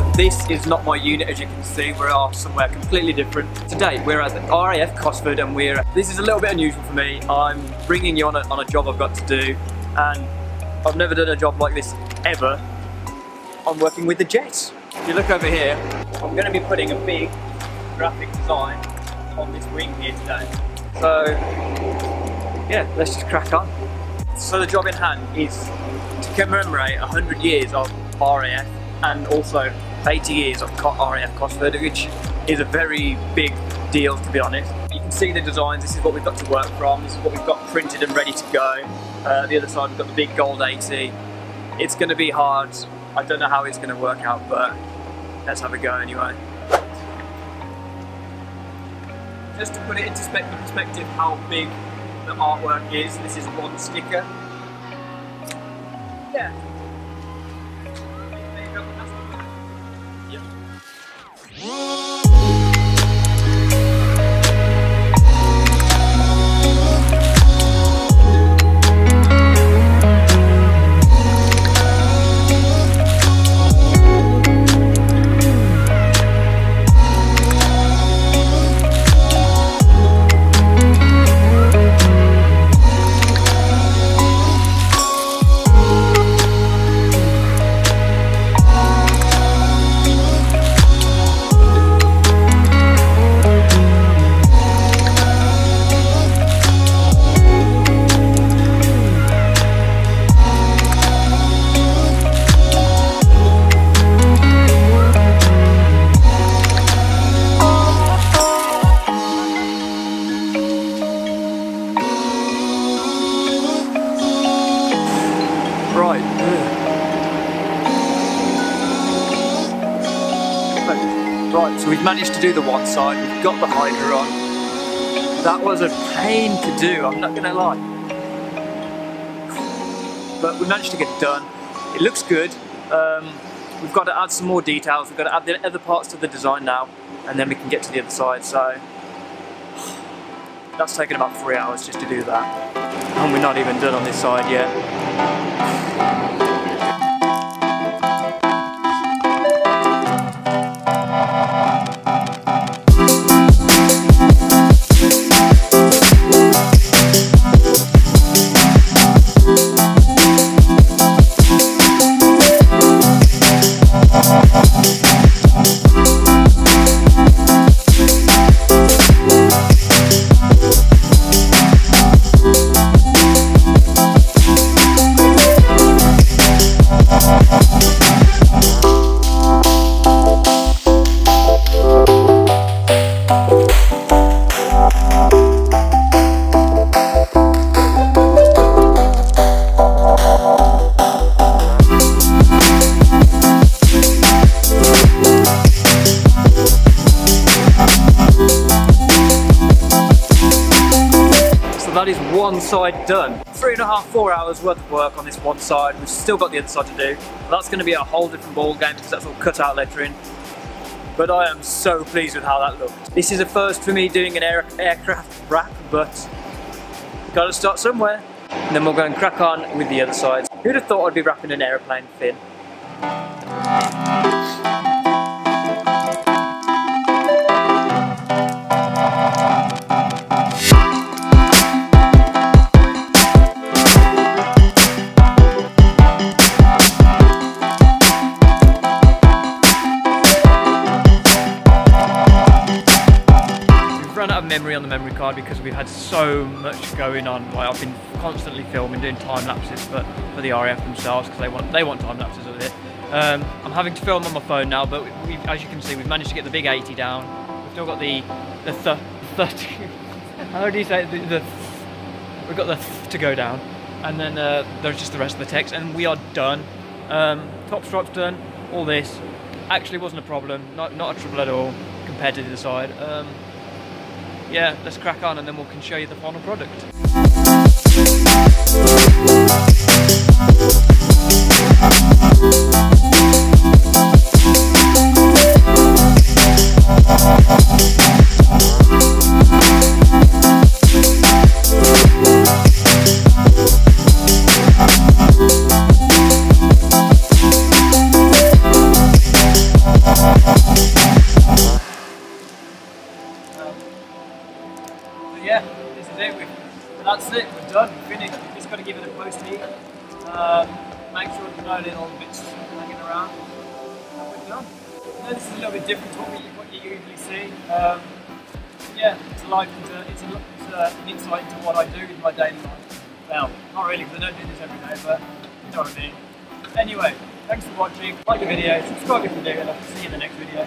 So this is not my unit, as you can see. We're off somewhere completely different. Today we're at the RAF Cosford, and this is a little bit unusual for me. I'm bringing you on a job I've got to do, and I've never done a job like this ever. I'm working with the jets. If you look over here, I'm going to be putting a big graphic design on this wing here today. So yeah, let's just crack on. So the job in hand is to commemorate 100 years of RAF and also 80 years of RAF Cosford, which is a very big deal, to be honest. You can see the designs. This is what we've got to work from. This is what we've got printed and ready to go. The other side, we've got the big gold 80. It's going to be hard. I don't know how it's going to work out, but let's have a go anyway. Just to put it into perspective how big the artwork is, this is one sticker. Yeah. Right. Right, so we've managed to do the one side, we've got the Hydra on. That was a pain to do, I'm not gonna lie. But we managed to get it done. It looks good. We've got to add some more details, we've got to add the other parts to the design now, and then we can get to the other side, so... That's taken about 3 hours just to do that. And we're not even done on this side yet. That is one side done. 3.5, 4 hours worth of work on this one side. We've still got the other side to do. That's going to be a whole different ball game because that's all cut out lettering. But I am so pleased with how that looked. This is a first for me doing an aircraft wrap, but got to start somewhere. And then we'll go and crack on with the other side. Who'd have thought I'd be wrapping an aeroplane fin? Memory on the memory card because we've had so much going on. Like, I've been constantly filming, doing time lapses for the RAF themselves because they want time lapses of it. I'm having to film on my phone now, but as you can see, we've managed to get the big 80 down. We've still got the how do you say it? We've got the to go down, and then there's just the rest of the text, and we are done. Top stripe's done. All this actually wasn't a problem. Not a trouble at all compared to the other side. Yeah, let's crack on and then we can show you the final product. that's it, we're done, finished. You've just got to give it a post heat. Make sure there's no little bits hanging around, and we're done. Now, this is a little bit different to what you usually see. Yeah, it's a life, it's an insight into what I do in my daily life. Well, not really, because I don't do this every day, but you know what I mean. Anyway, thanks for watching, like the video, subscribe if you do, and I'll see you in the next video.